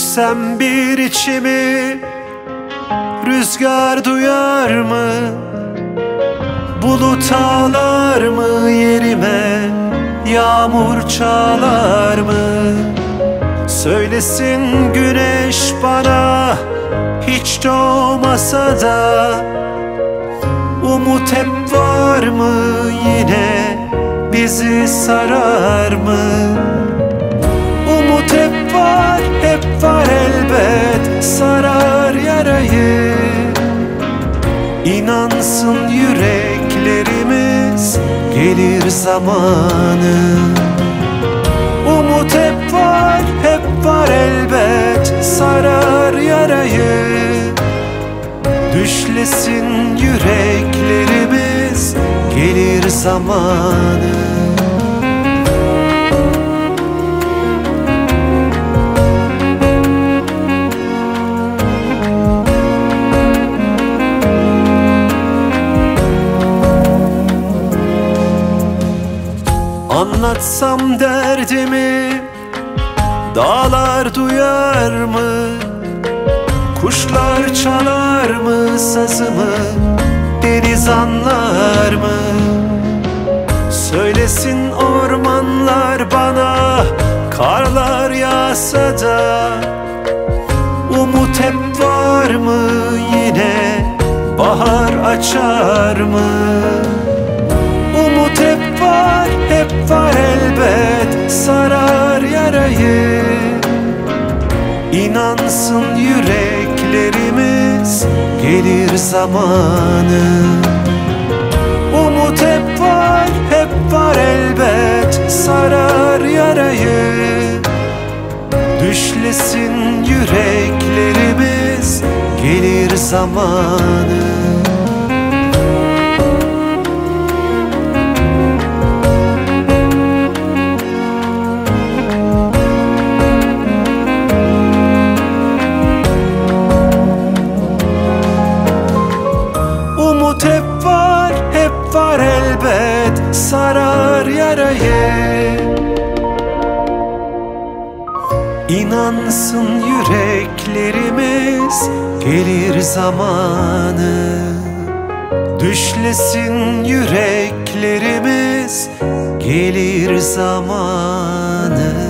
Döksem bir içimi, rüzgar duyar mı? Bulut ağlar mı yerime? Yağmur çalar mı? Söylesin güneş bana, hiç doğmasa da umut hep var mı yine? Bizi sarar mı? Umut hep var, hep var elbet, sarar yarayı. İnansın yüreklerimiz, gelir zamanı. Umut hep var, hep var elbet, sarar yarayı. Düşlesin yüreklerimiz, gelir zamanı. Anlatsam derdimi, dağlar duyar mı? Kuşlar çalar mı sazımı? Deniz anlar mı? Söylesin ormanlar bana, karlar yağsa da umut hep var mı yine? Bahar açar mı? Umut hep var, hep var elbet, sarar yarayı. İnansın yüreklerimiz, gelir zamanı. Umut hep var, hep var elbet, sarar yarayı. Düşlesin yüreklerimiz, gelir zamanı. Sarar yarayı. İnansın yüreklerimiz, gelir zamanı. Düşlesin yüreklerimiz, gelir zamanı.